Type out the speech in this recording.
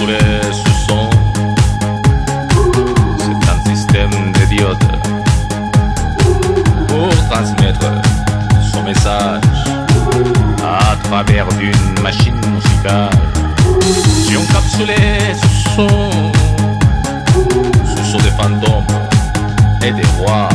soleil, ce son, c'est un système de diodes pour transmettre son message à travers une machine musicale. J'ai encapsulé ce son, ce sont des fantômes et des rois.